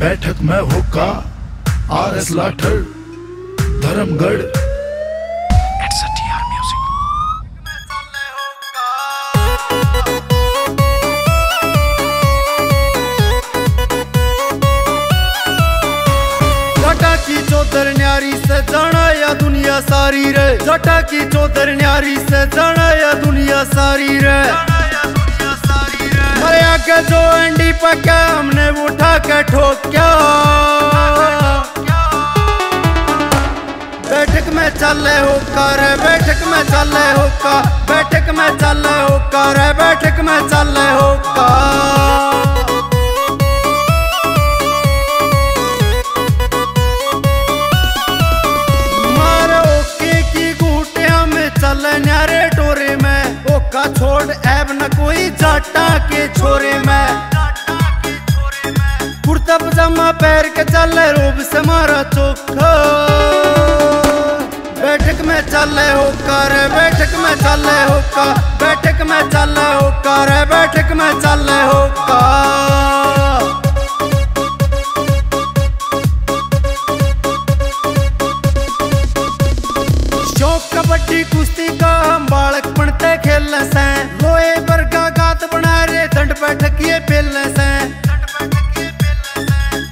बैठक में होगा आरएस लाठर धर्मगढ़। जटा की चौधर न्यारी से जाना या दुनिया सारी रे, जटा की चौधर न्यारी से जाना या दुनिया सारी रे। जो अंडी पका हमने उठा के ठोक्या, बैठक में चले होकर, बैठक में चले होकर, बैठक में चले होकर, बैठक में चले होकर। मारो ओके की घूटिया में चले न्यारे टोरे में, ओका छोड़ ऐब न कोई जाटा के छोरे में। कुर्ता पजामा पैर के चले रूप से मारा चोखा, बैठक में चले होकर, बैठक में चले होकर, बैठक में चले होकर, बैठक में चले होकर। शौक कबड्डी कुश्ती का हम बालक पढ़ते खेलने से, लोहे पर का गात बना रे दंड बैठक ये पेलने से।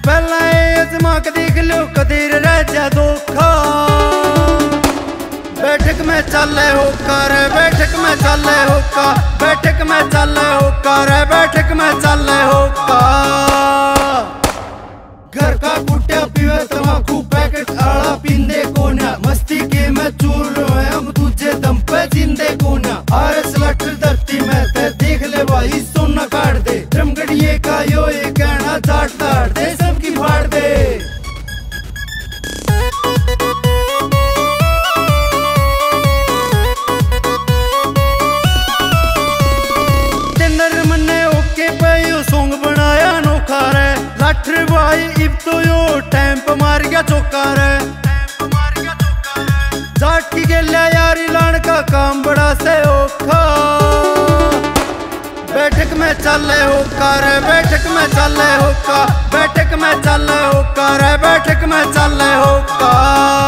पहला आजमा के देख लो कदीर रह जा धोखा, बैठक में चले होकर, बैठक में चले होकर, बैठक में चले होकर, बैठक में चले होकर। घर का कुट्टा पीवे तमाकू पैकेट आड़ा पींदे कोना, मस्ती के मैं चूर रहे हम तुझे दम पे जिंदे कोना। आरएस लाठर धरती में ते देख ले भाई सोना काट दे, धर्मगढ़िये का यो ये कहना झाट ताट दे सबकी फाड़ दे। तेनर मन्ने ओके पे यो सोंग बनाया नोखा रे, लाठर भाई इब तो यो टाइम पे मार गया चौका रे। जाट की गेल्या यारी लान का काम बड़ा से ओखा, बैठक में चले होकर, बैठक में चले होकर, बैठक में चले होकर, बैठक में चले होकर।